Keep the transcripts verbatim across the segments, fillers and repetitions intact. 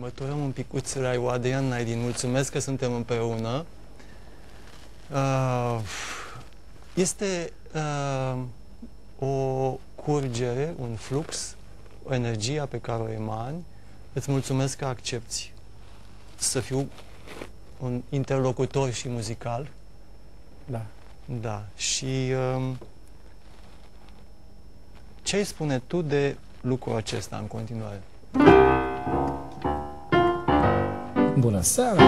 măturăm un picuț la Adrian Naidin. Mulțumesc că suntem împreună. Este o curgere, un flux, o energia pe care o emani. Îți mulțumesc că accepti să fiu un interlocutor și muzical. Da. Da. Și ce ai spune tu de lucrul acesta în continuare? Bună seara!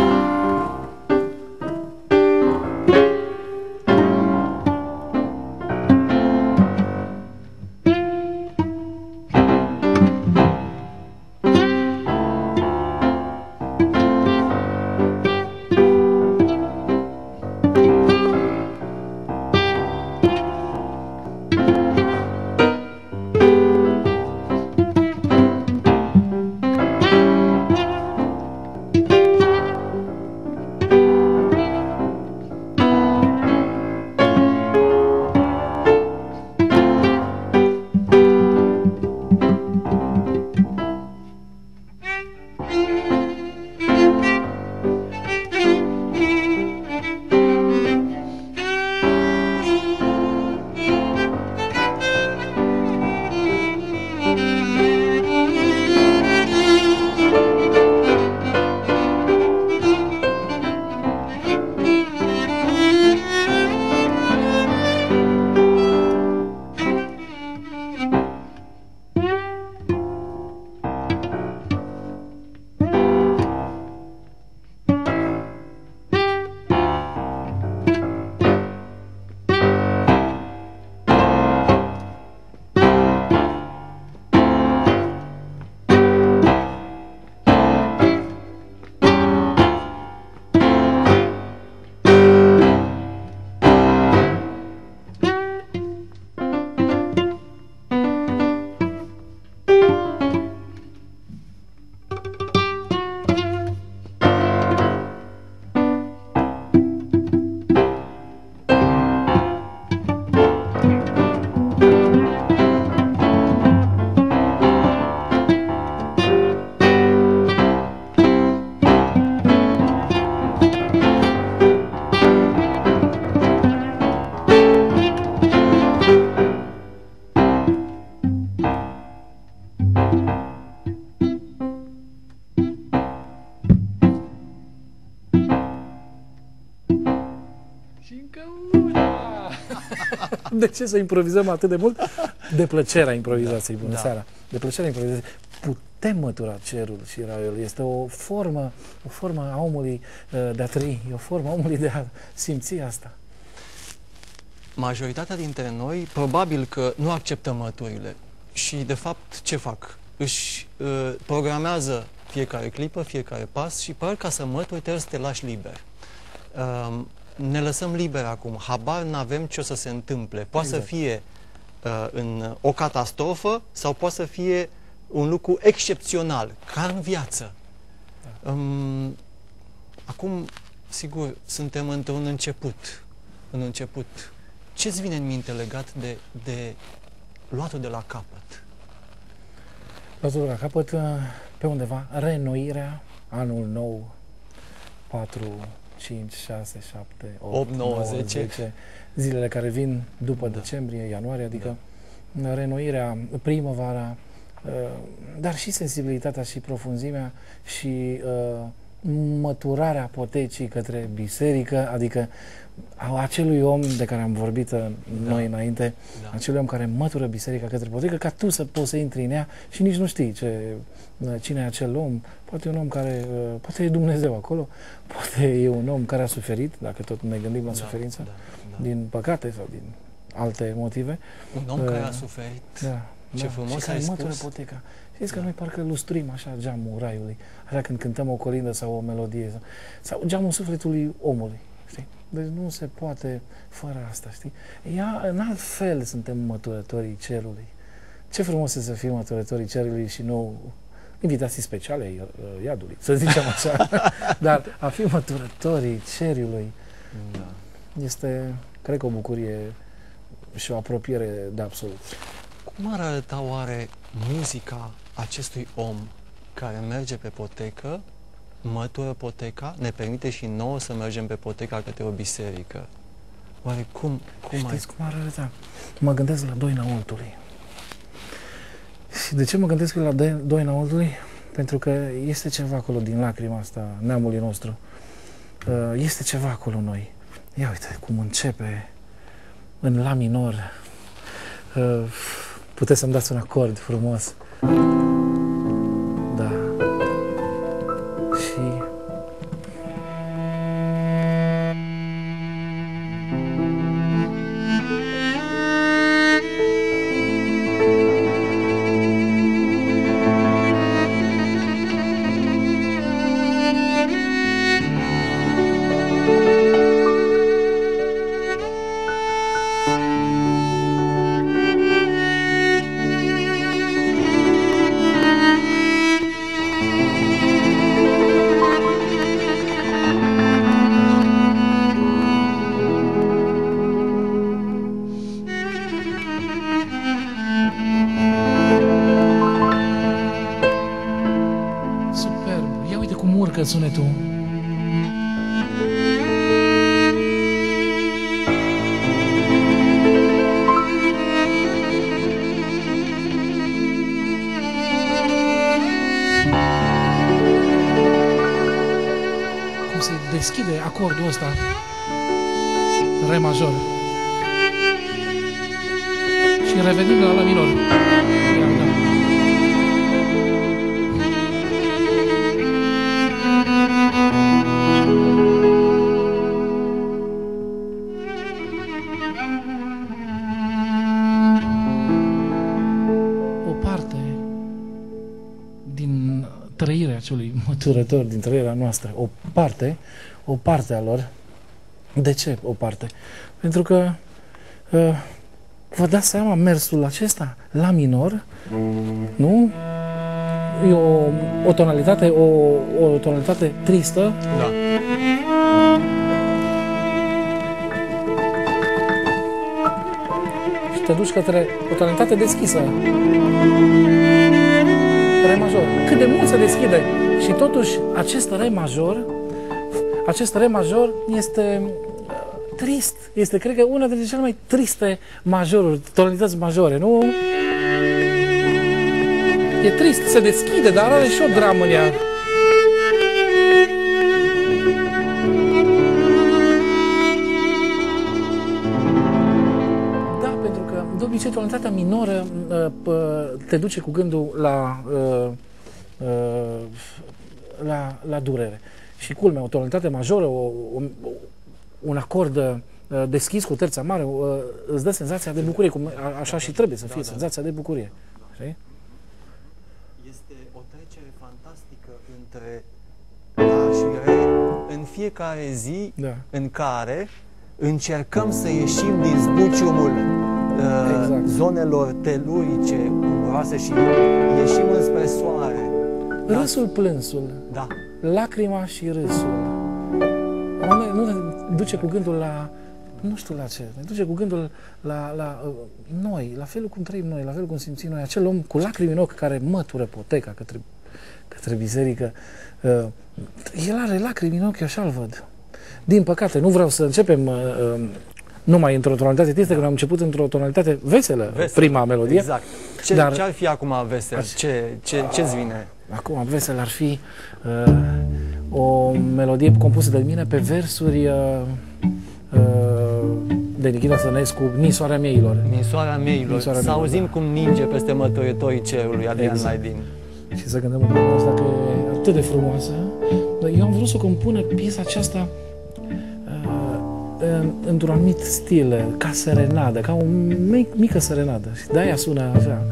De ce să improvizăm atât de mult? De plăcerea improvizației. Bună da. Seara! De plăcerea improvizației. Putem mătura cerul și raiul. Este o formă, o formă a omului de a trăi. E o formă a omului de a simți asta. Majoritatea dintre noi, probabil că nu acceptăm măturile. Și, de fapt, ce fac? Își uh, programează fiecare clipă, fiecare pas și, par ca să mături, trebuie să te lași liber. Uh, Ne lăsăm liber acum, habar n-avem ce o să se întâmple. Poate exact. Să fie uh, în o catastrofă sau poate să fie un lucru excepțional, ca în viață. Da. Um, acum, sigur, suntem într-un început. În început. Ce-ți vine în minte legat de, de luatul de la capăt? Luatul de la capăt, pe undeva, reînnoirea, anul nou, patru, cinci, șase, șapte, opt, nouă, zece, zilele care vin după da. Decembrie, ianuarie, adică da. Reînnoirea, primăvara, dar și sensibilitatea și profunzimea și măturarea potecii către biserică, adică acelui om de care am vorbit da. Noi înainte, da. Acelui om care mătură biserica către potecă, ca tu să poți să intri în ea și nici nu știi ce, cine e acel om. Poate e un om care, poate e Dumnezeu acolo, poate e un om care a suferit, dacă tot ne gândim la da, suferință, da, da. Din păcate sau din alte motive. Un om uh, care a suferit. Da. Ce da, frumos ai spus. Poteca. Știți că da. Noi parcă lustruim așa geamul raiului, așa când cântăm o colindă sau o melodie, sau, sau geamul sufletului omului, știi? Deci nu se poate fără asta, știi? Ea, în alt fel suntem măturătorii cerului. Ce frumos e să fim măturătorii cerului și nou invitații speciale ai iadului, să zicem așa. Dar a fi măturătorii cerului da. Este, cred că, o bucurie și o apropiere de absolut. Cum ar arăta oare muzica acestui om care merge pe potecă, mătură poteca, ne permite și nouă să mergem pe poteca către o biserică. Oare cum, cum Știți ai... Știți cum ar arăta? Mă gândesc la doi înăuntului. Și de ce mă gândesc la doi, doi înăuntului? Pentru că este ceva acolo din lacrima asta neamului nostru. Este ceva acolo în noi. Ia uite cum începe în la minor. Puteți să-mi dați un acord frumos. Da. Și... sunetul. Cum se deschide acordul ăsta? Re major. Și revenim la la minor. Măturători din trăirea noastră, o parte, o parte a lor. De ce o parte? Pentru că uh, vă dați seama mersul acesta la minor, nu? E o, o tonalitate, o, o tonalitate tristă. Da. Și te duci către o tonalitate deschisă. Re major. Cât de mult se deschide! Și totuși, acest re major, acest re major este trist. Este, cred că, una dintre cele mai triste majoruri, tonalități majore, nu? E trist, se deschide, dar are și o dramă în ea. Da, pentru că, de obicei, tonalitatea minoră te duce cu gândul la... La, la durere. Și culmea, o tonalitate majoră, o, o, un acord uh, deschis cu terța mare, uh, îți dă senzația de bucurie, cum a, așa și trebuie să fie, da, senzația da. de bucurie. Știi? Este o trecere fantastică între la și re, în fiecare zi da. în care încercăm să ieșim din zbuciumul uh, exact. zonelor telurice, curoase și ieșim înspre soare. Râsul, plânsul, da. lacrima și râsul. Nu ne duce cu gândul la, nu știu la ce, ne duce cu gândul la, la noi, la felul cum trăim noi, la felul cum simțim noi. Acel om cu lacrimi în ochi care mătură poteca către, către biserică, el are lacrimi în ochi, așa-l văd. Din păcate, nu vreau să începem numai într-o tonalitate tristă, că am început într-o tonalitate veselă, veselă, prima melodie. Exact. Ce, dar... ce ar fi acum vesel? Ce, ce, ce-ți vine? Acum, vesel ar fi uh, o melodie compusă de mine pe versuri uh, uh, de Nichita Stănescu, Nisoarea mieilor. Nisoarea mieilor. Nisoarea să auzim cum ninge peste mătăitorii cerului, Adrian Naidin. Și să gândim la asta că e atât de frumoasă. Eu am vrut să compună piesa aceasta uh, într-un anumit stil, ca serenadă, ca o mic, mică serenadă. Și de-aia sună așa.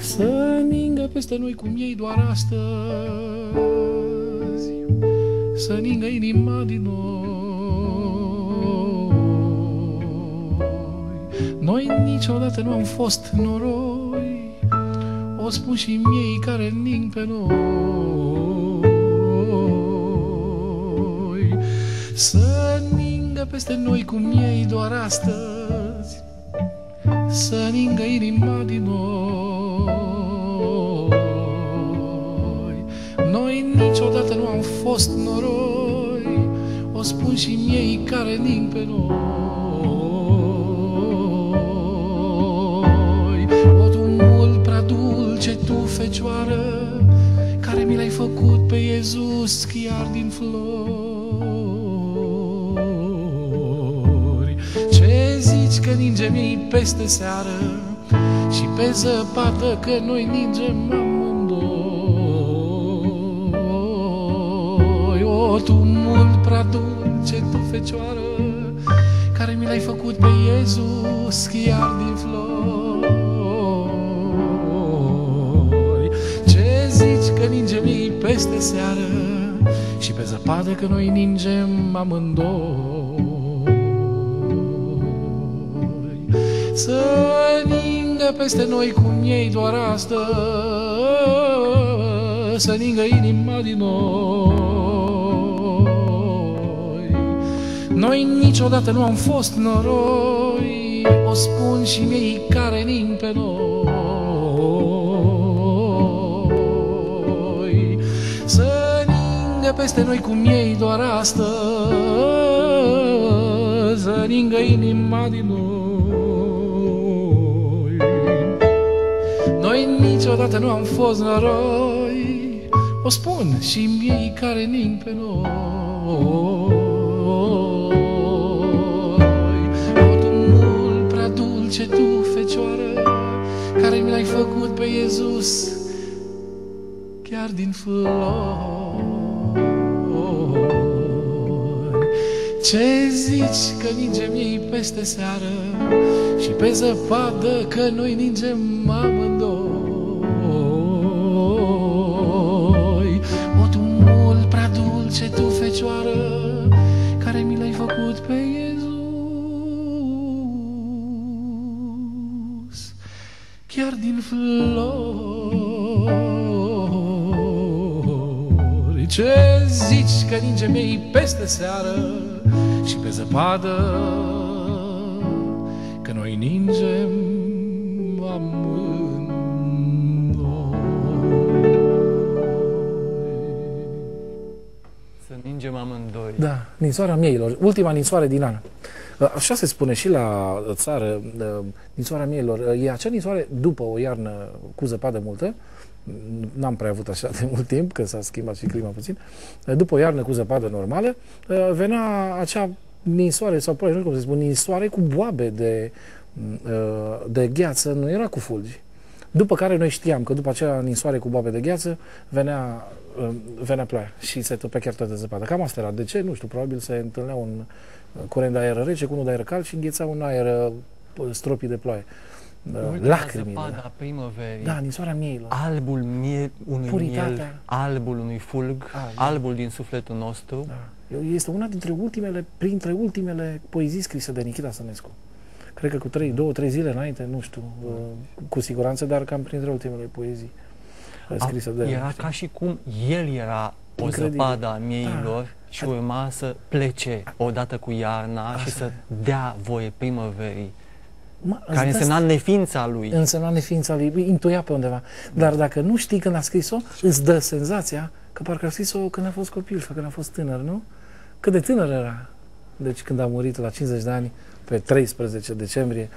Să ningă peste noi cum ei doar astăzi, să ningă inima din noi. Noi niciodată nu am fost noroi, o spun și miei care ning pe noi. Să ningă peste noi cum ei doar astăzi, să ningă inima din noi. Noi niciodată nu am fost noroi, o spun și miei care ning pe noi. O, tu mult prea dulce, tu, fecioară, care mi l-ai făcut pe Iisus chiar din flori. Ce zici că ningem ei peste seară și pe zăpadă, că noi ningem amândoi? O, tu mult prea dulce, tu, fecioară, care mi l-ai făcut pe Iisus chiar din flori. Ce zici că ningem ei peste seară și pe zăpadă, că noi ningem amândoi? Să ningă peste noi cum ei doar astăzi, să ningă inima din noi. Noi niciodată nu am fost noroi, o spun și miei care ning pe noi. Să ningă peste noi cum ei doar astăzi, să ningă inima din noi. Noi niciodată nu am fost noroi, o spun și miei care ning pe noi. O, tu mult prea dulce, tu, fecioară, care mi l-ai făcut pe Iisus chiar din flori. Ce zici că ningem ei peste seară și pe zăpadă, că noi ningem amândoi? O, tu mult prea dulce, tu, fecioară, care mi l-ai făcut pe Iisus chiar din flori. Ce zici că ningem ei peste seară și pe zăpadă, că noi ningem amândoi. Să ningem amândoi. Da, ninsoarea mieilor, ultima ninsoare din an. Așa se spune și la țară, ninsoarea mieilor. E acea ninsoare după o iarnă cu zăpadă multă. N-am prea avut așa de mult timp, că s-a schimbat și clima puțin. După o iarnă cu zăpadă normală, venea acea ninsoare, sau probabil, nu știu cum se spune, ninsoare cu boabe de, de gheață, nu era cu fulgi. După care noi știam că după acea ninsoare cu boabe de gheață venea, venea ploaia și se topea chiar toată zăpada. Cam asta era. De ce? Nu știu, probabil se întâlnea un curent de aer rece cu unul de aer cald și îngheța un aer stropii de ploaie. Lacrimile. Zăpada primăverii. Da, ninsoarea mieilor. Albul mie, unui Puritatea. miel, albul unui fulg, ah, albul din sufletul nostru. Da. Este una dintre ultimele, printre ultimele poezii scrise de Nichita Stănescu. Cred că cu trei, două, trei zile înainte, nu știu, cu siguranță, dar cam printre ultimele poezii scrise de el. Era ca și cum el era o zăpadă a mieilor, da, și urma să plece odată cu iarna. Asta. Și să dea voie primăverii. Ma, care însemna neființa lui. Însemna neființa lui, intuia pe undeva. Dar dacă nu știi când a scris-o, îți dă senzația că parcă a scris-o când a fost copil sau când a fost tânăr, nu? Cât de tânăr era. Deci când a murit la cincizeci de ani, pe treisprezece decembrie,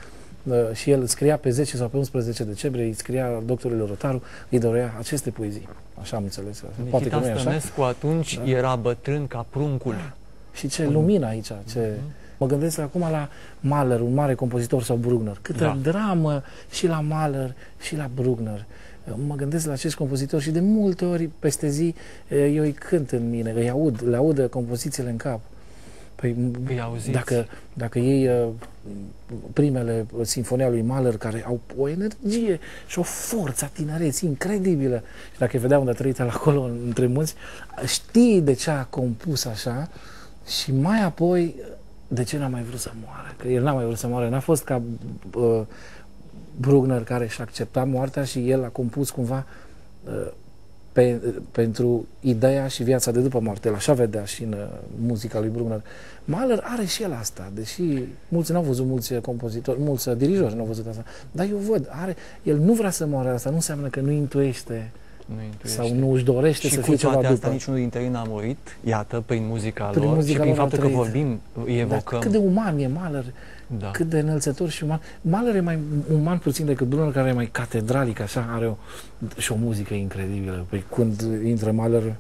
și el scria pe zece sau pe unsprezece decembrie, îi scria doctorului Rotaru, îi dorea aceste poezii. Așa am înțeles. Poate că nu e așa. Stănescu atunci, da, era bătrân ca pruncul. Da. Și ce lumină aici, ce... Uh-huh. Mă gândesc acum la Mahler, un mare compozitor, sau Bruckner. Câtă, da, dramă și la Mahler și la Bruckner. Mă gândesc la acest compozitor și de multe ori peste zi eu îi cânt în mine, îi aud, le aud compozițiile în cap. Păi, dacă, dacă iei primele sinfonii lui Mahler, care au o energie și o forță a tinereții incredibilă, și dacă îi vedea unde a trăit acolo între munți, știi de ce a compus așa, și mai apoi... De ce n-a mai vrut să moară? Că el n-a mai vrut să moară. N-a fost ca uh, Bruckner, care și-a acceptat moartea și el a compus cumva uh, pe, pentru ideea și viața de după moarte. El așa vedea și în muzica lui Bruckner. Mahler are și el asta, deși mulți n-au văzut, mulți compozitori, mulți dirijori n-au văzut asta, dar eu văd, are, el nu vrea să moară, asta nu înseamnă că nu intuiește, nu intuiește. Sau nu își dorește și să fie ceva după. Și cu toate astea niciunul dintre ei n-a murit, iată, prin muzica prin lor muzica și prin faptul că vorbim, evocăm. Dar cât de uman e Mahler, da. Cât de înălțător și uman. Mahler e mai uman puțin decât Bruckner, care e mai catedralic, așa, are o, și o muzică incredibilă. Păi când intră Mahler...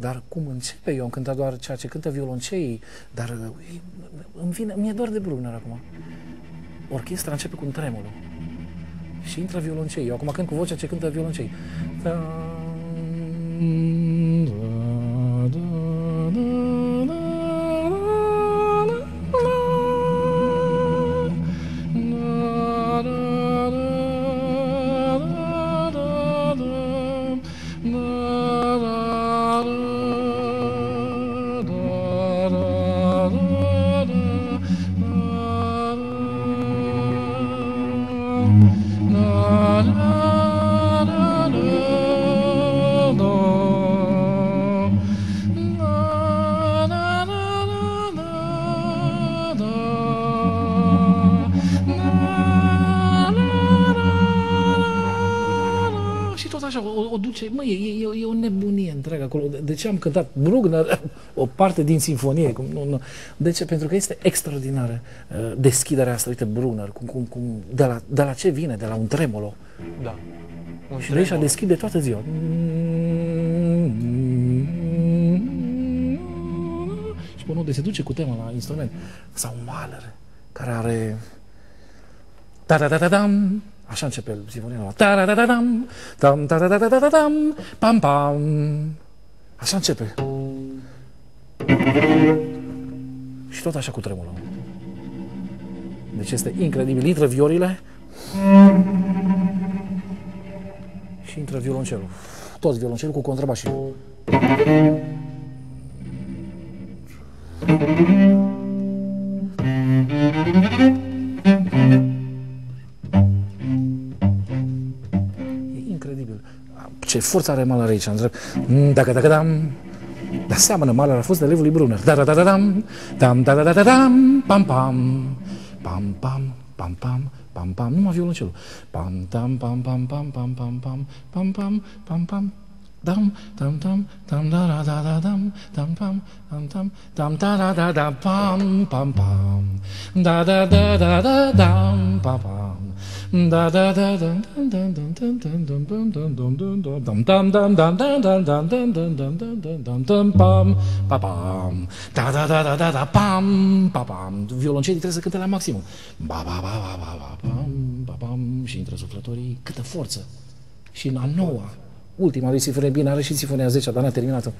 Dar cum începe? Eu am cântat doar ceea ce cântă violonceii, dar îmi vine, mi-e doar de Bruckner acum. Orchestra începe cu un tremolo și intră violonceii. Eu acum cânt cu vocea ce cântă violonceii. Măi, e, e, e o nebunie întreagă acolo. De ce am cântat Bruckner o parte din sinfonie? Cum, nu, nu. De ce? Pentru că este extraordinară deschiderea asta. Uite, Bruckner, cum, cum, cum, de, la, de la ce vine? De la un tremolo. Da. Un și Reșa deschide toată ziua. Și până unde se duce cu tema la instrument. Sau Mahler, care are... Ta-da-da-da-dam! Așa începe el, sinfonia nouă. Ta-ra-ra-ra-ram, tam-ta-ra-ra-ra-ram, pam-pam. Așa începe. Și tot așa cu tremurul. Deci este incredibil. Intră viorile și intră violoncelul. Toți violoncelul cu contrabașii. Ce forță are Mahler aici, întreb. Dacă, dacă, dam. Dar seamănă, Mahler a fost elevul lui Bruckner. Da, da, da, da, dam. Dam, da, da, da, da, dam. Pam, pam. Pam, pam, pam, pam, pam, pam. Numai violoncelul. Pam, tam, pam, pam, pam, pam, pam, pam, pam, pam, pam, pam. Dam, tam, tam, tam, da, da, da, da, dam. Tam, pam, tam, tam, tam, da, da, da, da, pam, pam, pam. Da, da, da, da, da, dam, pam, pam. Da da da da da da da da.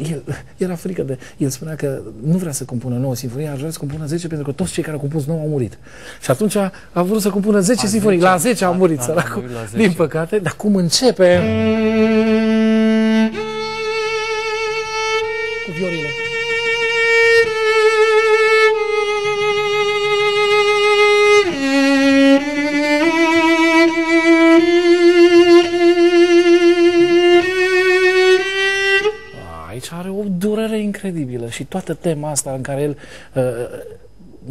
El era frică de... El spunea că nu vrea să compună nouă sinfonie, ar vrea să compună zece, pentru că toți cei care au compus nouă au murit. Și atunci a, a vrut să compună zece sinfonii. La zece a murit, săracul. Din păcate, dar cum începe... Cu viorile. Are o durere incredibilă și toată tema asta în care el uh,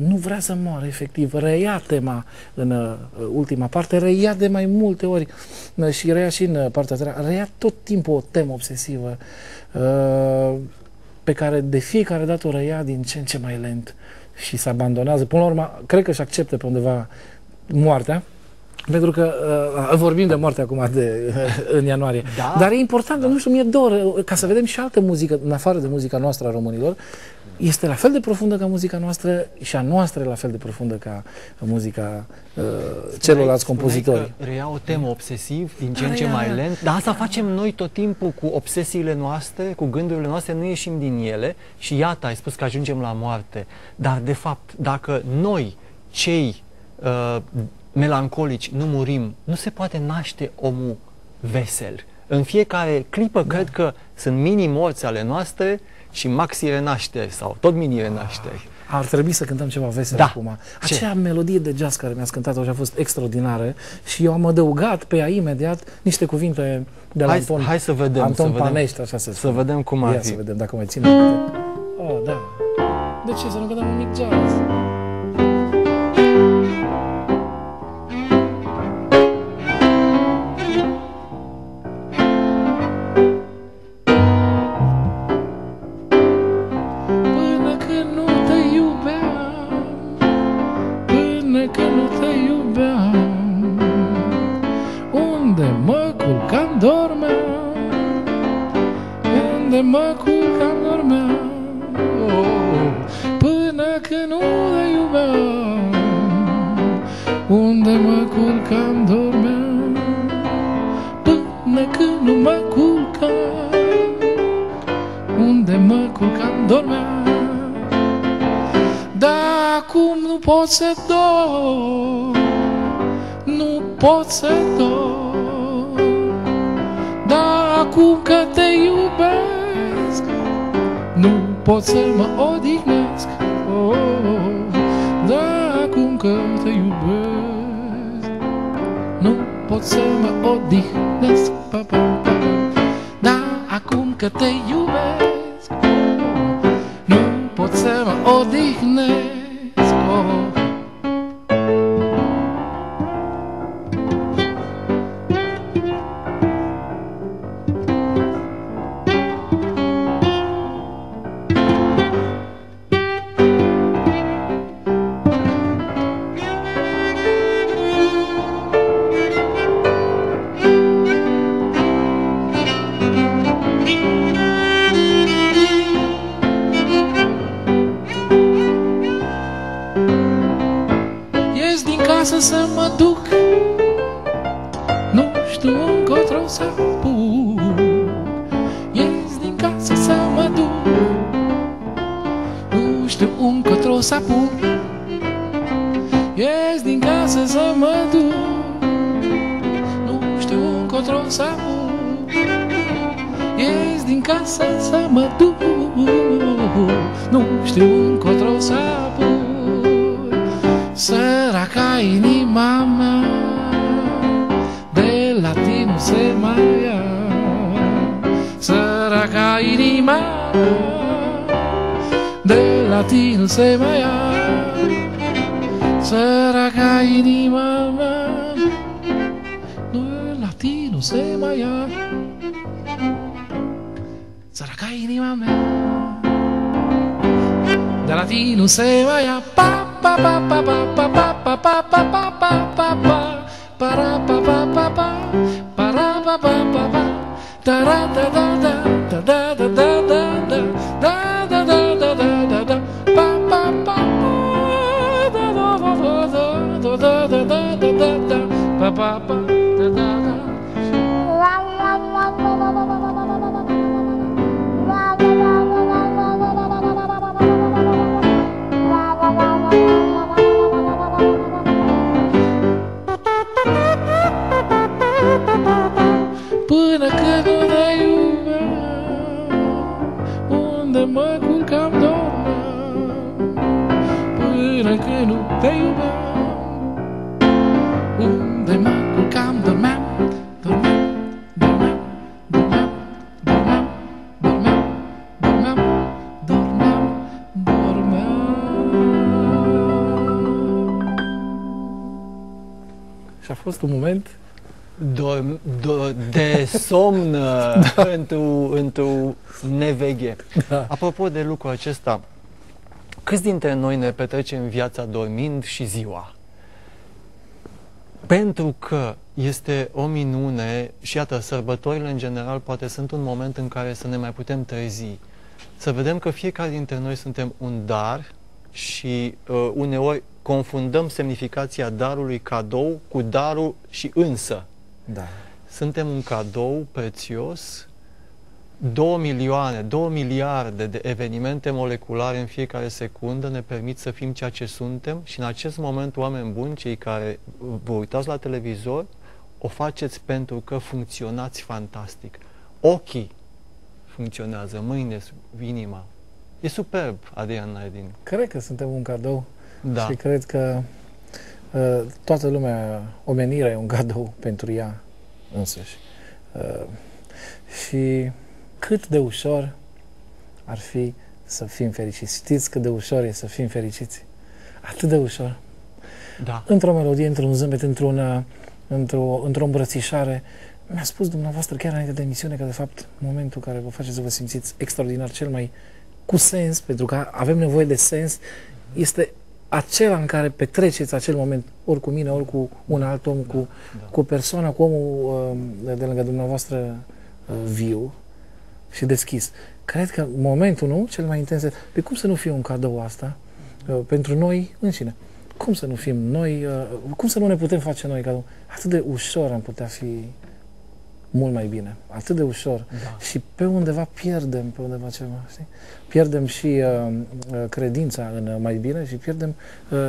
nu vrea să moară, efectiv, reia tema în uh, ultima parte, reia de mai multe ori uh, și reia și în uh, partea treia, reia tot timpul o temă obsesivă uh, pe care de fiecare dată o reia din ce în ce mai lent și se abandonează. Până la urmă, cred că își acceptă pe undeva moartea, Pentru că uh, vorbim de moarte acum de, uh, în ianuarie. Da? Dar e important, da. Nu știu, mie dor, ca să vedem și altă muzică, în afară de muzica noastră a românilor, este la fel de profundă ca muzica noastră și a noastră la fel de profundă ca muzica uh, celorlalți compozitori. Reia o temă obsesiv, din ce în ce mai lent, dar asta facem noi tot timpul cu obsesiile noastre, cu gândurile noastre, nu ieșim din ele și iată, ai spus că ajungem la moarte. Dar, de fapt, dacă noi, cei uh, melancolici, nu murim, nu se poate naște omul vesel. În fiecare clipă, da. Cred că sunt mini-morți ale noastre și maxi-renașteri sau tot mini-renașteri. Ar trebui să cântăm ceva vesel, da. Acum. Acea Ce? melodie de jazz care mi-ați cântat-o și a fost extraordinară și eu am adăugat pe ea imediat niște cuvinte de la hai, Anton, hai să vedem, Anton Panești, așa se spune. Să vedem cum ar Ia fi. Să vedem dacă mai ține. Oh, da. De ce să nu cântăm un mic jazz? Somn într-o neveghe. Da. Apropo de lucrul acesta, câți dintre noi ne petrecem viața dormind și ziua? Pentru că este o minune și iată, sărbătorile în general poate sunt un moment în care să ne mai putem trezi. Să vedem că fiecare dintre noi suntem un dar și uh, uneori confundăm semnificația darului cadou cu darul și însă. Da. Suntem un cadou prețios, două milioane, două miliarde de evenimente moleculare în fiecare secundă ne permit să fim ceea ce suntem și în acest moment, oameni buni, cei care vă uitați la televizor, o faceți pentru că funcționați fantastic. Ochii funcționează, mâinile, inima. E superb, Adrian Naidin. Cred că suntem un cadou. Da. Și cred că uh, toată lumea, omenirea e un cadou pentru ea însăși. Uh, și cât de ușor ar fi să fim fericiți. Știți cât de ușor e să fim fericiți? Atât de ușor. Da. Într-o melodie, într-un zâmbet, într-o într-o într-o îmbrățișare. Mi-a spus dumneavoastră chiar înainte de emisiune că, de fapt, momentul care vă face să vă simțiți extraordinar, cel mai cu sens, pentru că avem nevoie de sens, este acela în care petreceți acel moment, ori cu mine, ori cu un alt om, cu, da. cu persoana, cu omul de, de lângă dumneavoastră viu și deschis. Cred că momentul nou, cel mai intens, pe cum să nu fie un cadou asta pentru noi înșine? Cum să nu fim noi, cum să nu ne putem face noi cadou? Atât de ușor am putea fi mult mai bine, atât de ușor. Da. Și pe undeva pierdem, pe undeva ceva, știi? Pierdem și uh, credința în mai bine și pierdem, uh,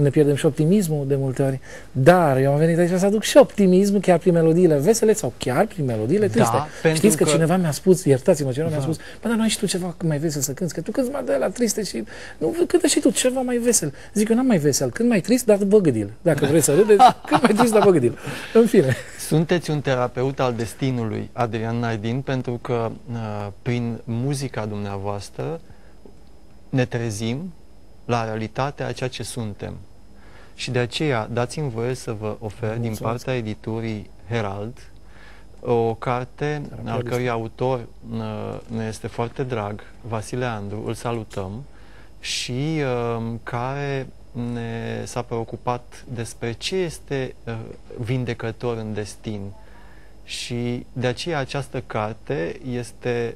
ne pierdem și optimismul de multe ori. Dar eu am venit aici să aduc și optimism, chiar prin melodiile vesele sau chiar prin melodiile triste. Da, știți că, că cineva mi-a spus, iertați-mă, cineva da. mi-a spus, bă, dar nu ai și tu ceva mai vesel să cânti, că tu cânti mai de la triste și nu cântă și tu ceva mai vesel. Zic, eu n-am mai vesel, cânt mai trist, dar băgădil. Dacă vrei să râdeți, cânt mai trist, dar băgădil. În fine. Sunteți un terapeut al destinului, Adrian Naidin, pentru că uh, prin muzica dumneavoastră ne trezim la realitatea a ceea ce suntem. Și de aceea dați-mi voie să vă ofer Mulțumesc. din partea editurii Herald o carte Terapia al cărui autor uh, ne este foarte drag, Vasile Andru, îl salutăm, și uh, care ne s-a preocupat despre ce este uh, vindecător în destin. Și de aceea această carte este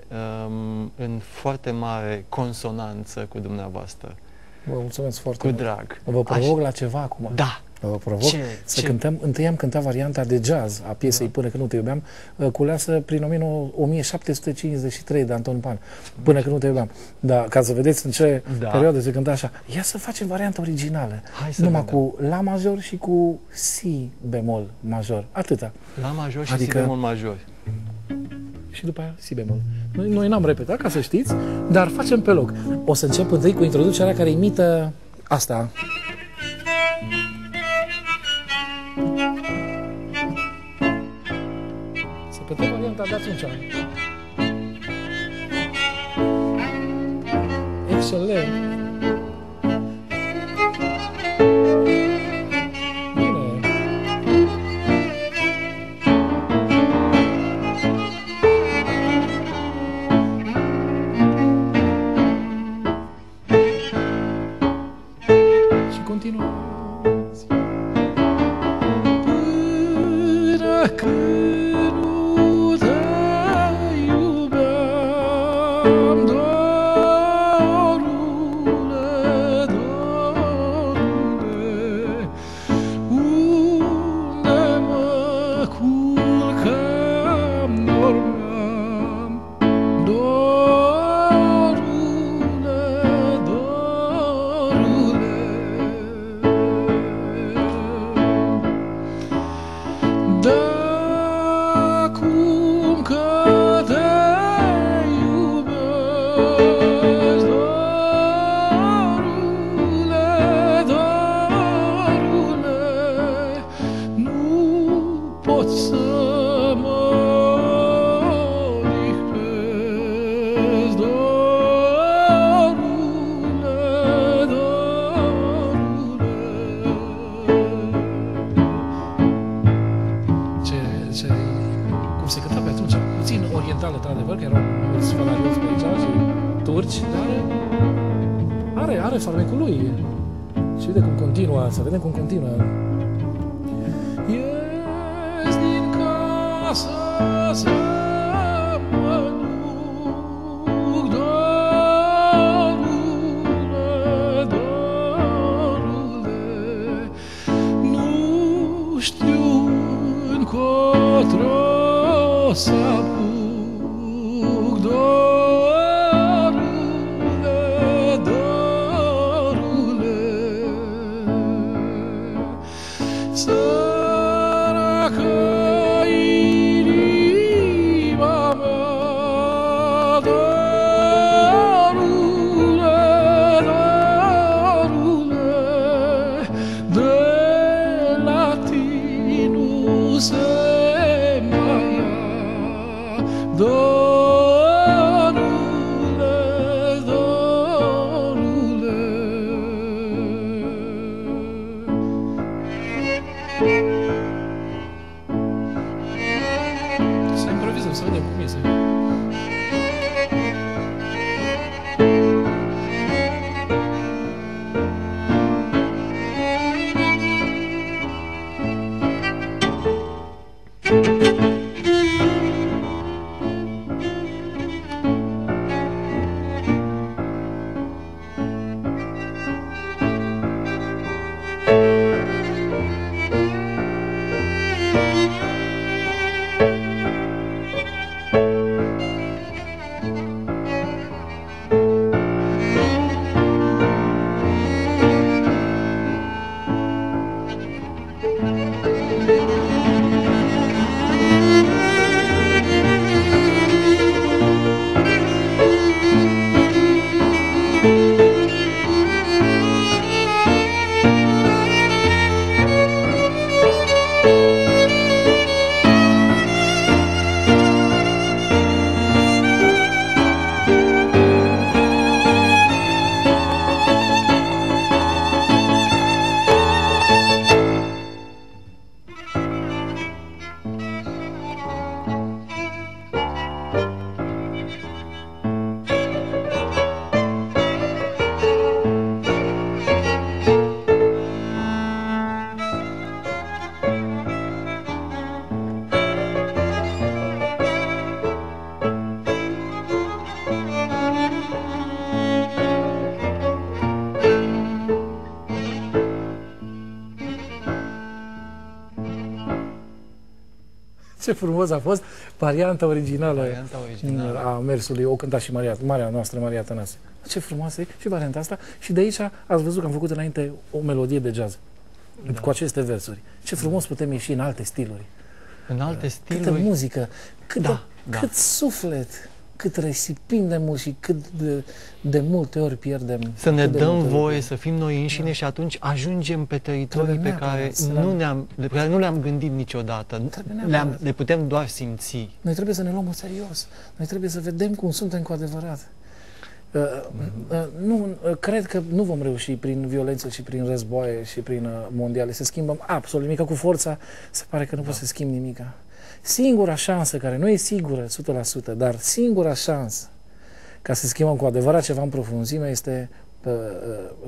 um, în foarte mare consonanță cu dumneavoastră. Vă mulțumesc foarte mult. Cu drag. Vă provoc Aș... la ceva acum. Da. Vă provoc ce? să ce? cântăm. Întâi am cântat varianta de jazz a piesei da. Până când nu te iubeam, culeasă prin o mie șapte sute cincizeci și trei de Anton Pann. Până când nu te iubeam. Da, ca să vedeți în ce da. perioadă se cânta așa. Ia să facem varianta originală. Hai să Numai vedem. cu la major și cu si bemol major. Atâta. La major și adică... si bemol major. Și după aia si bemol. Noi, noi n-am repetat, ca să știți, dar facem pe loc. O să încep întâi cu introducerea care imită asta. Să cântăm varianta de atunci. Excelent! Bine! Și continuăm. Să vedem cum continuă. ies din casă să mă duc, Dorule, Dorule, nu știu încotro să apuc, Dorule, Dorule, săracă inima mea, Dorule, Dorule, de la tine nu se Dorule, Dorule. Să improvizăm, să vedem cum iese. Ce frumos a fost varianta originală, varianta originală. a mersului. O cânta și Maria, marea noastră Maria Tănase. Ce frumoasă e și varianta asta. Și de aici ați văzut că am făcut înainte o melodie de jazz. Da. Cu aceste versuri. Ce frumos putem ieși în alte stiluri. În alte stiluri. Câtă muzică, cât, da, de, da. cât suflet, cât resipim de mult și cât de, de multe ori pierdem. Să ne dăm voie ori. să fim noi înșine da. și atunci ajungem pe teritorii pe care nu le-am le gândit niciodată. Le, le putem doar simți. Noi trebuie să ne luăm în serios. Noi trebuie să vedem cum suntem cu adevărat. Uh, uh, nu, uh, cred că nu vom reuși prin violență și prin războaie și prin uh, mondiale să schimbăm absolut nimic. Cu forța se pare că nu da. poți să schimbi nimic. Singura șansă, care nu e sigură o sută la sută, dar singura șansă ca să schimbăm cu adevărat ceva în profunzime este uh,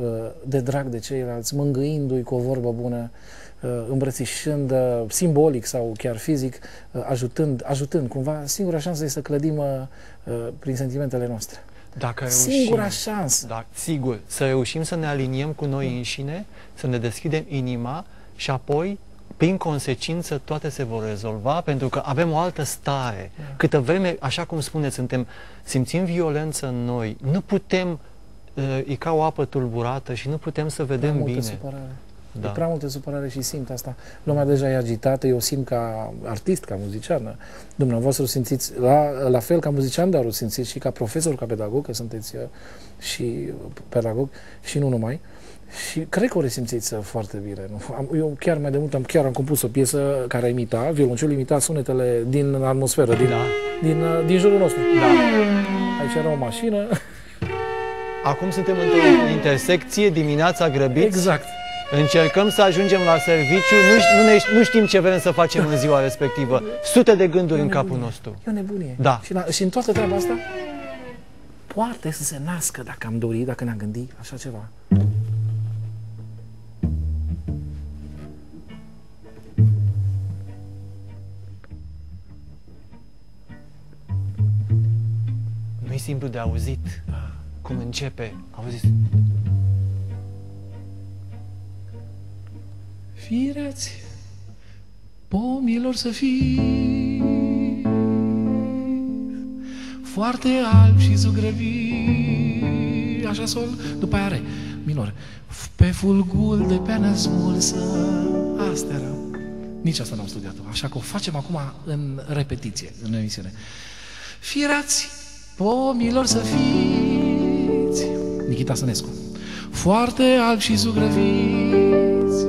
uh, de drag de ceilalți, mângâindu-i cu o vorbă bună, uh, îmbrățișând uh, simbolic sau chiar fizic, uh, ajutând, ajutând cumva. Singura șansă este să clădim uh, uh, prin sentimentele noastre. Dacă reușim, singura șansă. Da, sigur, să reușim să ne aliniem cu noi înșine, să ne deschidem inima și apoi, prin consecință, toate se vor rezolva, pentru că avem o altă stare. Da. Câtă vreme, așa cum spuneți, suntem, simțim violență în noi, nu putem, uh, e ca o apă tulburată și nu putem să vedem prea bine. Supărare. Da. E prea multă supărare și simt asta. Lumea deja e agitată, eu simt ca artist, ca muzician. Dumneavoastră o simțiți la, la fel ca muzician, dar o simțiți și ca profesor, ca pedagog, că sunteți și pedagog și nu numai. Și cred că o resimțiți foarte bine. Nu? Am, eu chiar mai de mult am, chiar am compus o piesă care imita, violoncelul imita sunetele din atmosferă, din, da. din, din, din jurul nostru. Da. Aici era o mașină. Acum suntem într-o intersecție, dimineața grăbiți. Exact. Încercăm să ajungem la serviciu, nu, nu, ne, nu știm ce vrem să facem în ziua respectivă. Sute de gânduri în capul nostru. E o nebunie. Da. Și, la, și în toată treaba asta, poate să se nască, dacă am dorit, dacă ne-am gândit, așa ceva. modul de auzit, cum începe, auziți? Firați pomilor să fii foarte alb și zugrăvi, așa sol, după aia are minor. Pe fulgul de peană smulsă, asta era. Nici asta n-am studiat-o, așa că o facem acum în repetiție, în emisiune. Firați pomilor să fiți, Nichita Stănescu, foarte albi și zugrăviți,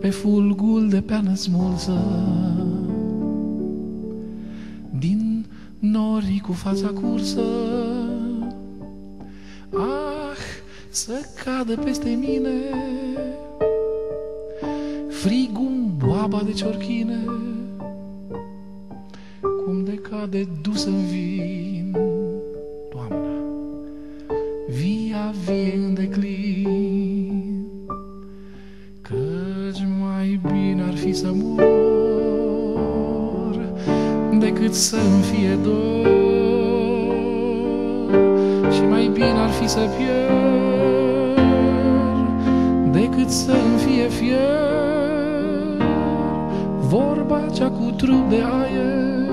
pe fulgul de peană smulsă, din norii cu fața cursă, ah, să cadă peste mine frigum boaba de ciorchine, cum de cade dus în vin, Doamna, via vie în declin, căci mai bine ar fi să mor decât să-mi fie dor, și mai bine ar fi să pierd decât să-mi fie fier, vorba cea cu trup de aer,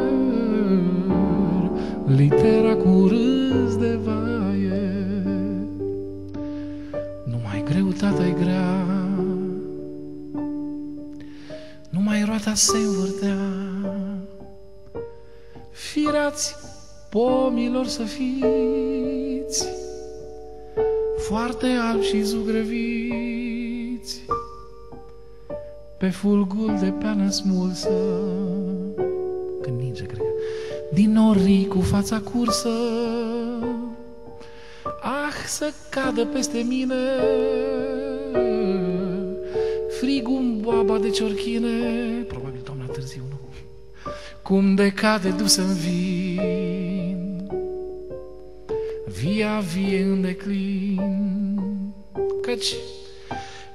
litera cu râs de vaie. Numai greutatea-i grea, numai roata se învârtea. Firați pomilor să fiți, foarte albi și zugrăviți, pe fulgul de peană smulsă, când ninge, cred că, din norii cu fața cursă, ah, să cadă peste mine frigum boaba de ciorchine, probabil Doamna Târziu, nu? Cum de cade dus în vin, via vie în declin, căci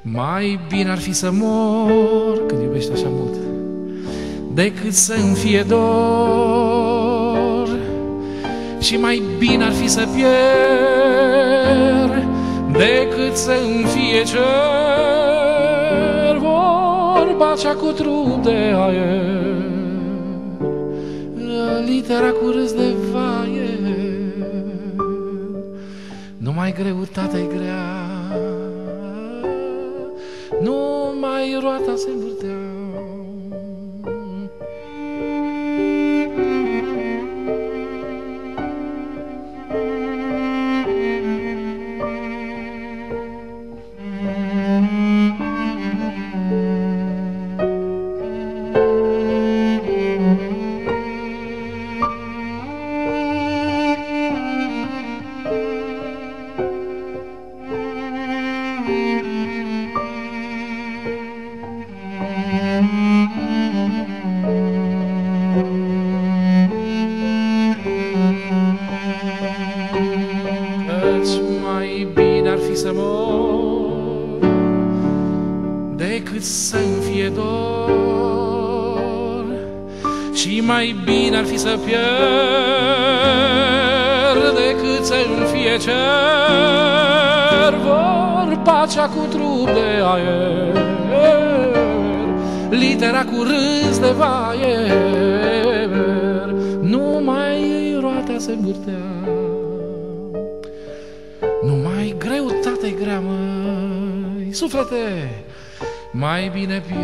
mai bine ar fi să mor, când iubești așa mult, decât să-mi fie dor, și mai bine ar fi să pierd decât să-mi fie cer, vorba cea cu trup de aer, litera cu râs de vaie. Numai greutatea-i grea, numai roata se învârtea. Să pierd decât să-mi fie cer, vorba cea cu trup de aer, litera cu râs de vaier, numai roata se învârtea, numai greutate-i grea, măi, suflete, mai bine pierd,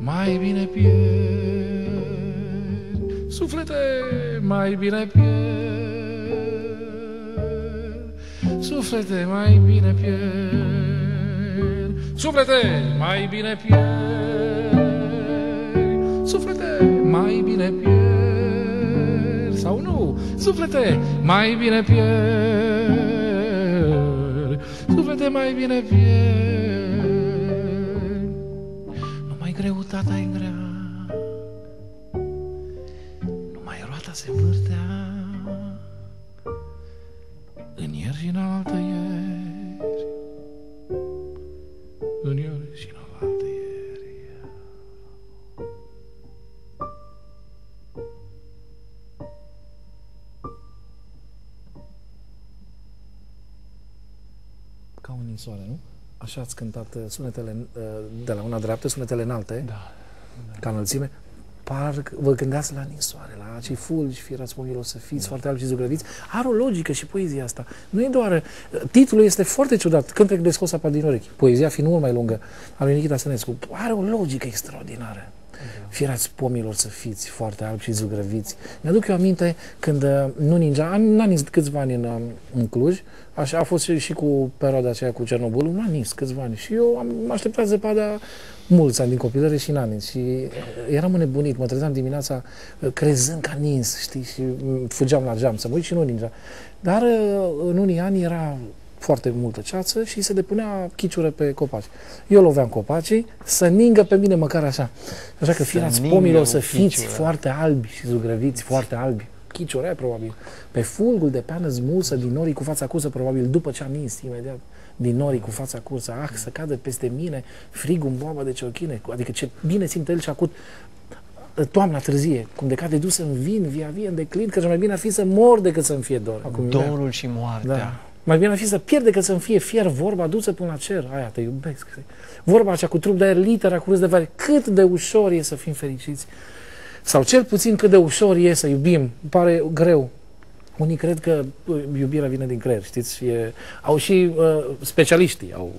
mai bine pierd, suflete, mai bine pierd, suflete, mai bine pierd, suflete, mai bine pierd, suflete, mai bine pierd, sau nu, suflete, mai bine pierd, suflete, mai bine pierd. Greutatea-i grea, numai roata se învârtea, în ieri și în altă ieri, în ieri și în altă ieri. ca o ninsoare, nu? Așa ați cântat sunetele de la una dreaptă, sunetele înalte, da, da, ca înălțime. Parc, vă gândeați la ninsoare, la cei fulgi, firați pomilor să fiți, da, foarte albi și zugrăviți. Are o logică și poezia asta. Nu e doar... Titlul este foarte ciudat. Cântec de scos apa din urechi. Poezia fiind mult mai lungă, a lui Nichita Stănescu. Are o logică extraordinară. Firați pomilor să fiți foarte albi și zugrăviți. Mi-aduc eu aminte când nu ningea, n-a nins câțiva ani în, în Cluj, așa a fost și, și cu perioada aceea cu Cernobîlul, n-a nins câțiva ani și eu am așteptat zăpada mulți ani din copilărie și n-a nins și eram înnebunit, mă trezeam dimineața crezând că a nins, știi, și fugeam la geam să mă uit și nu ningea. Dar în unii ani era foarte multă ceață și se depunea chiciură pe copaci. Eu loveam copacii să ningă pe mine măcar așa. Așa că firați pomilor să fiți chiciură, foarte albi și zugrăviți, foarte albi. Chiciurea, probabil. Pe fulgul de peană smulsă din norii cu fața cursă, probabil, după ce a nins imediat din norii cu fața cursă. Ah, să cadă peste mine frigul în boabă de ceochine. Adică ce bine simte el și acut toamna târzie, cum de cade dus în vin, via vie, în declin, că mai bine ar fi să mor decât să-mi fie dor. Dorul și moartea. Da. Mai bine ar fi să pierd decât să-mi fie fier vorba dusă până la cer. Aia, te iubesc. Vorba aceea cu trup de aer, litera cu râs de vale. Cât de ușor e să fim fericiți. Sau cel puțin cât de ușor e să iubim. Pare greu. Unii cred că iubirea vine din creier, știți? E, au și uh, specialiștii, au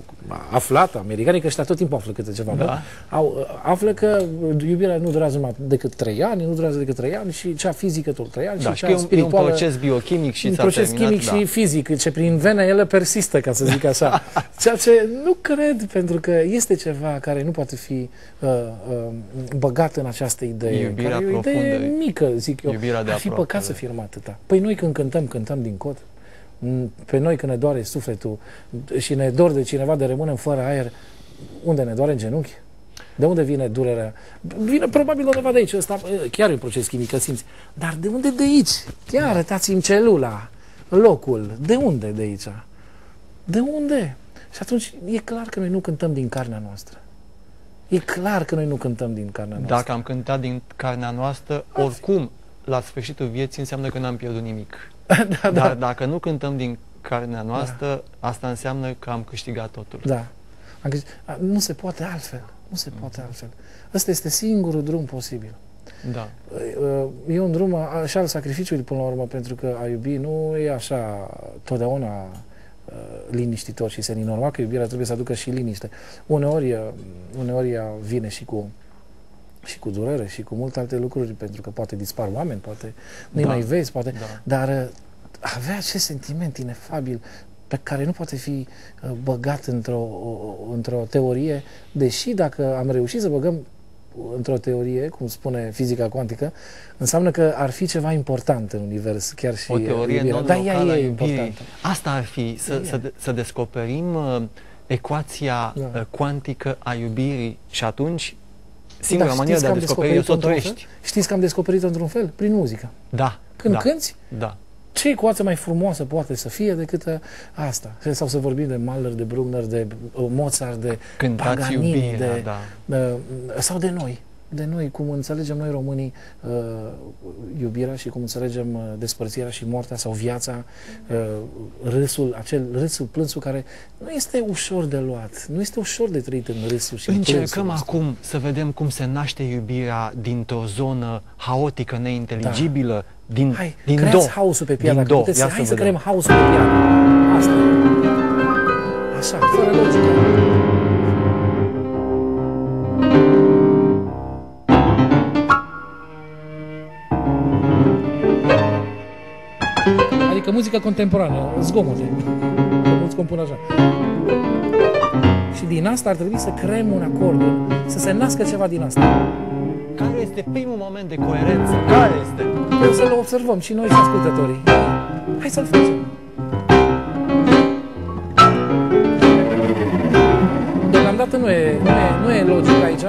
aflat, americanii, că ăștia tot timpul află câte ceva. Da. Au, află că iubirea nu durează numai decât trei ani, nu durează decât trei ani și cea fizică tot trei ani. Da, și cea spirituală, e un proces biochimic și un proces chimic, da, și fizic, ce prin vene ele persistă, ca să zic așa. Ceea ce nu cred, pentru că este ceva care nu poate fi uh, uh, băgat în această idee. Iubirea care profundă, e o idee mică, zic eu. Iubirea de ar fi aproape, păcat să fie atâta. Păi noi când cântăm, cântăm din cot. Pe noi când ne doare sufletul și ne dor de cineva, de rămânem fără aer, unde ne doare? În genunchi? De unde vine durerea? Vine probabil undeva de aici. Asta chiar e un proces chimic, simți. Dar de unde de aici? Chiar arătați-mi celula, locul. De unde de aici? De unde? Și atunci e clar că noi nu cântăm din carnea noastră. E clar că noi nu cântăm din carnea noastră. Dacă am cântat din carnea noastră, oricum, la sfârșitul vieții înseamnă că n-am pierdut nimic. Da, dar da, dacă nu cântăm din carnea noastră, da, asta înseamnă că am câștigat totul. Da. Am câștigat. Nu se poate altfel. Nu se poate altfel. Ăsta este singurul drum posibil. Da. E un drum așa al sacrificiului până la urmă, pentru că a iubi nu e așa totdeauna liniștitor și senin. Normal că iubirea trebuie să aducă și liniște. Uneori, uneori ea vine și cu și cu durere și cu multe alte lucruri, pentru că poate dispar oameni, poate nu-i mai vezi, poate, da, dar avea acest sentiment inefabil pe care nu poate fi băgat într-o într-o teorie, deși dacă am reușit să băgăm într-o teorie, cum spune fizica cuantică, înseamnă că ar fi ceva important în univers, chiar și o teorie non-locală, dar ea e importantă. Asta ar fi, să, să, de, să descoperim ecuația, da, cuantică a iubirii și atunci singura manieră de a descoperi, eu tot trăiești. Știți că am descoperit-o într-un fel? Prin muzică. Da. Când cânti, ce ecuație mai frumoasă poate să fie decât asta? Sau să vorbim de Mahler, de Bruckner, de Mozart, de Paganini, sau de noi. De noi, cum înțelegem noi românii iubirea și cum înțelegem despărțirea și moartea sau viața, râsul, acel râsul, plânsul care nu este ușor de luat, nu este ușor de trăit în râsul și plânsul. Încercăm acum să vedem cum se naște iubirea dintr-o zonă haotică, neinteligibilă, din, hai, din do. Creați haosul pe piană, hai să, hai să creăm haosul pe piană. Asta. Așa, fără logică. Adică muzică contemporană, zgomote, că mulți compun așa. Și din asta ar trebui să creăm un acord, să se nască ceva din asta. Care este primul moment de coerență? Care este? Vreau să-l observăm și noi și ascultătorii. Hai să-l facem. Deocamdată nu e, nu e, nu e logic aici.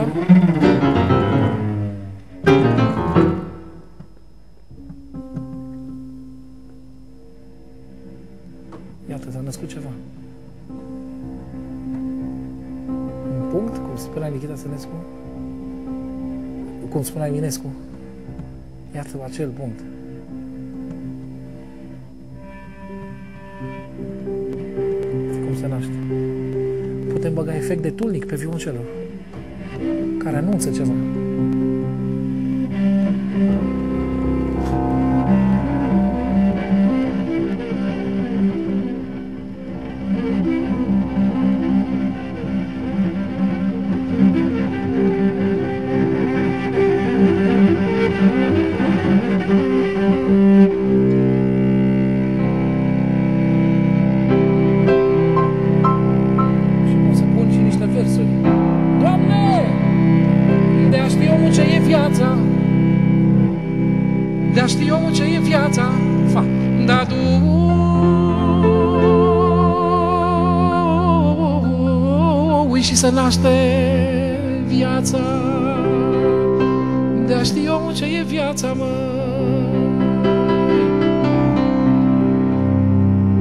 Iată, s-a născut ceva. Un punct, cum spunea Nichita Stănescu, cum spunea Eminescu. Iată, acel punct. Cum se naște. cunoaște. Putem băga efect de tulnic pe violoncelă, care anunță ceva. Să naște viața, de-a ști omul ce e viața, mă.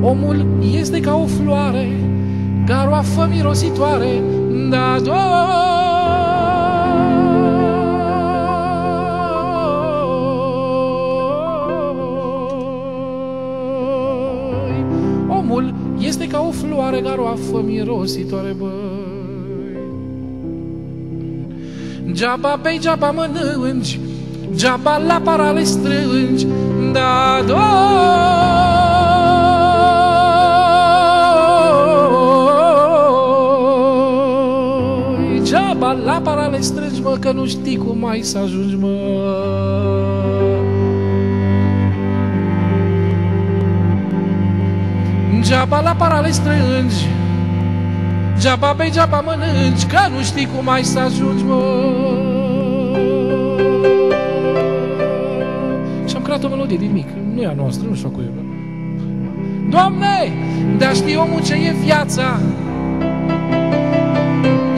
Omul este ca o floare, garoafă mirositoare, da, doi. Omul este ca o floare, garoafă mirositoare, bă. Geaba bei, geaba mănânci, geaba la parale strângi, da, doi. Geaba la parale strângi, mă, că nu știi cum ai să ajungi, mă. Geaba la parale strângi, geaba bei, geaba mănânci, că nu știi cum ai să ajungi, mă. Și-am creat o melodie din mic, nu e a noastră, nu știu cu eu. Doamne, de-a ști omul ce e viața,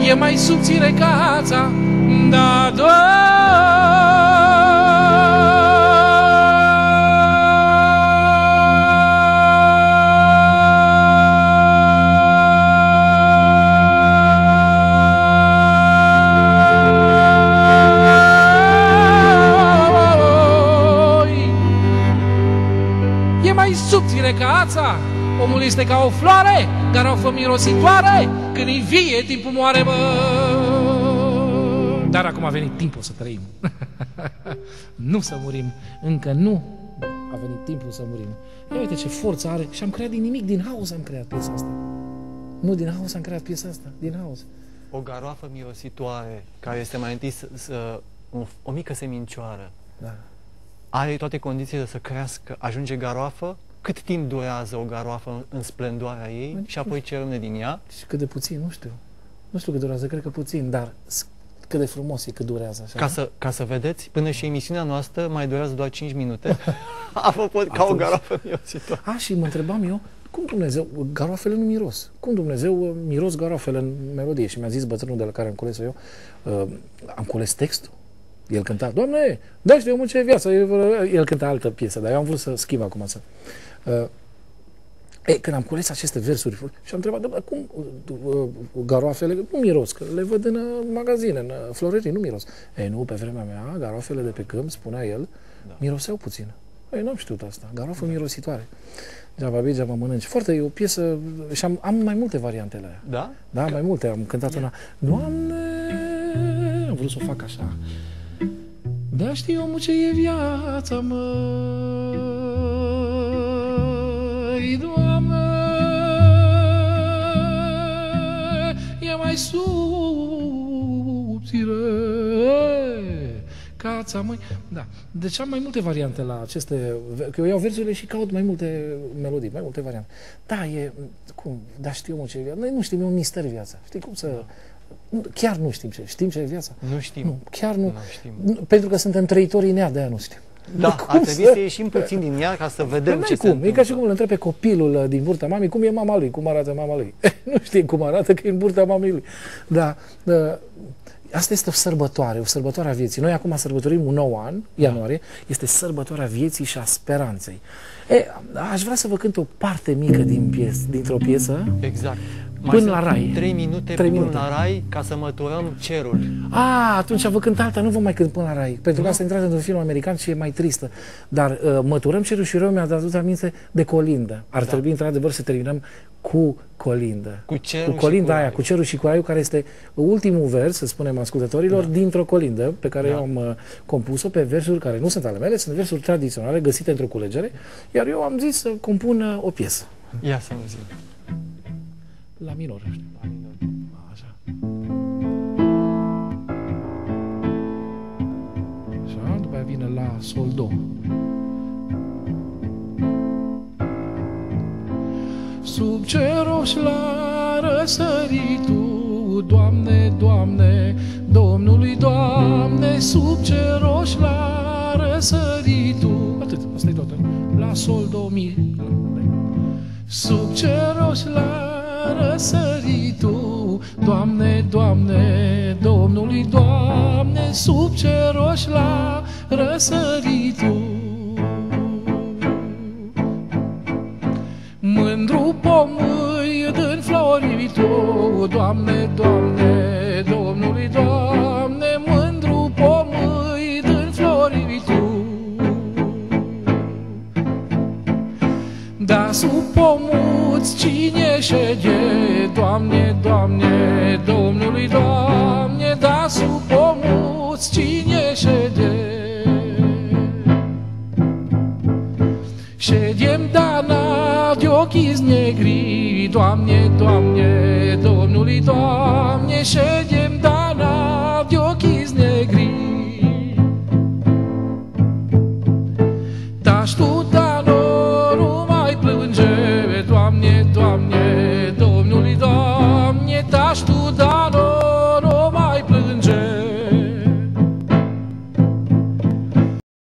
e mai subțire ca ața, da, subțire ca ața, omul este ca o floare, garoafă mirositoare, când îi vie, timpul moare, mă. Dar acum a venit timpul să trăim. Nu să murim, încă nu a venit timpul să murim. Ia uite ce forță are și am creat din nimic, din haos am creat piesa asta. Nu, din haos am creat piesa asta, din haos. O garoafă mirositoare, care este mai întâi să, să, o, o mică semincioară, da, are toate condițiile să crească, ajunge garoafă. Cât timp durează o garoafă în splendoarea ei și apoi ce rămâne din ea? Și cât de puțin, nu știu. Nu știu cât durează, cred că puțin, dar cât de frumos e cât durează. Așa, ca, să, ca să vedeți, până și emisiunea noastră mai durează doar cinci minute. Apropo, ca o garoafă mirositoare. A, și mă întrebam eu, cum Dumnezeu, garoafele nu miros. Cum Dumnezeu miros garoafele în melodie? Și mi-a zis bătrânul de la care am cules eu, uh, am cules textul. El cânta, Doamne, da, știu omul ce e viața. El cânta altă piesă, dar eu am vrut să schimb acum să... Uh, e, când am cules aceste versuri și am întrebat, cum uh, garoafele, nu miros, că le văd în uh, magazine, în uh, florării, nu miros. Ei, nu, pe vremea mea, garoafele de pe câmp, spunea el, da, miroseau puțin. Ei, n-am știut asta, garoafă da, mirositoare. Geaba bei, geaba mănânci. Foarte, e o piesă, și am, am mai multe variante la ea. Da? Da, că... mai multe, am cântat una. Doamne, am vrut să o fac așa. Da, știi omul ce e viața, mă. Doamne, e mai subțire ca ața, măi. Da. Deci am mai multe variante la aceste... Că eu iau versurile și caut mai multe melodii, mai multe variante. Da, e... Cum? Da, știu omul ce e viața. Noi nu știm, e un mister viața. Știi cum să... Chiar nu știm ce. Știm ce e viața? Nu știm. Nu, chiar nu. Nu știm. Pentru că suntem trăitorii în ea, de-aia nu știm. Da, ar trebui să ieșim puțin din ea ca să vedem ce se întâmplă. E ca și cum îl întreb pe copilul din burta mamei cum e mama lui, cum arată mama lui. Nu știe cum arată, că e în burta mamei lui. Dar da, asta este o sărbătoare, o sărbătoare a vieții. Noi acum sărbătorim un nou an, ianuarie, este sărbătoarea vieții și a speranței. E, aș vrea să vă cânt o parte mică din pies, dintr-o piesă. Exact. până la rai. Trei minute trei până minute. la rai ca să măturăm cerul. A, atunci vă cânt alta, nu vă mai cânt până la rai. Pentru că asta intră într-un film american și e mai tristă. Dar uh, măturăm cerul și rău mi-a dat aminte de colindă. Ar da. trebui într-adevăr să terminăm cu colindă. Cu, cu colinda aia, cu cerul și cu raiul, care este ultimul vers, să spunem ascultătorilor, da. dintr-o colindă pe care da. eu am uh, compus-o pe versuri care nu sunt ale mele, sunt versuri tradiționale găsite într-o culegere, iar eu am zis să compun uh, o piesă. Ia să auzim. La minor, știu. La minor. Așa. Așa, după aia vine la sol do. Sub cerul și la răsăritul, Doamne, Doamne, Domnului, Doamne, sub cerul și la răsăritul. Atât, asta e toată. La sol do mi. Sub cerul și la răsăritul, Doamne, Doamne, Domnului, Doamne, sub cerul și la răsăritul. Mândru pomâi din floritul, Doamne, Doamne, Domnului, Doamne, mândru pomâi din floritul. Da sub pomuți cine șede, Doamne, Doamne, Domnului, Doamne, da sub pomuți cine șede. Ședem dana de ochiz negri, Doamne, Doamne, Domnului, Doamne, ședem